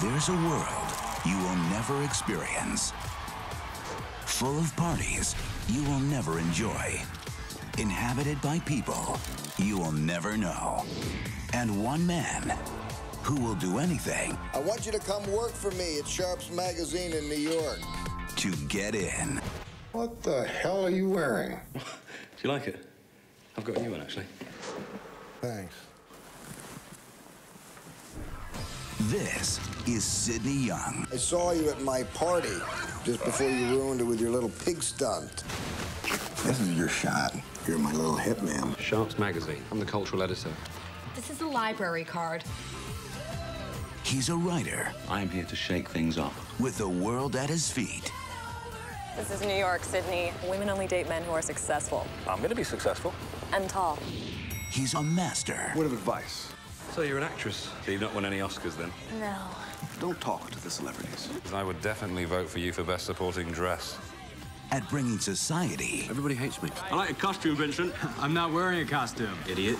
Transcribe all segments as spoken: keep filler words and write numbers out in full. There's a world you will never experience, full of parties you will never enjoy, inhabited by people you will never know, and one man who will do anything. I want you to come work for me at Sharp's Magazine in New York. To get in. What the hell are you wearing? Do you like it? I've got a new one, actually. Thanks. This is Sydney Young. I saw you at my party just before you ruined it with your little pig stunt. This is your shot. You're my little hitman. Sharp's Magazine. I'm the cultural editor. This is a library card. He's a writer. I'm here to shake things up. With the world at his feet. This is New York, Sydney. Women only date men who are successful. I'm gonna be successful. And tall. He's a master. Word of advice. So you're an actress. So you've not won any Oscars, then? No. Don't talk to the celebrities. I would definitely vote for you for Best Supporting Dress. At bringing society... Everybody hates me. I like a costume, Vincent. I'm not wearing a costume, idiot.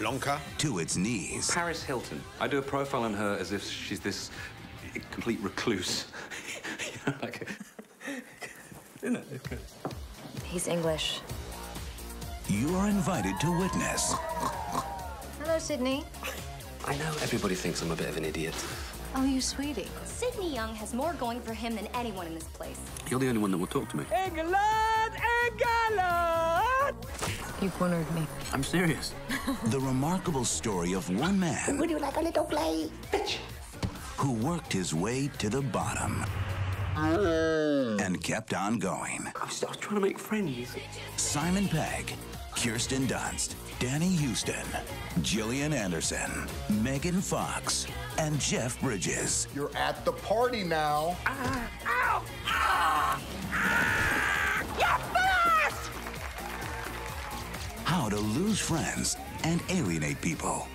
Lonka. To its knees. Paris Hilton. I do a profile on her as if she's this complete recluse. You know, like a... Isn't it? He's English. You are invited to witness. Hello, Sydney. I know everybody thinks I'm a bit of an idiot. Oh, you sweetie. Sydney Young has more going for him than anyone in this place. You're the only one that will talk to me. England! England! You cornered me. I'm serious. The remarkable story of one man... Would you like a little play, bitch? ...who worked his way to the bottom. Mm. And kept on going. I was, I was trying to make friends. Simon Pegg, Kirsten Dunst, Danny Houston, Jillian Anderson, Megan Fox, and Jeff Bridges. You're at the party now. Ah. Ow! Ah! Ah! You're finished! How to Lose Friends and Alienate People.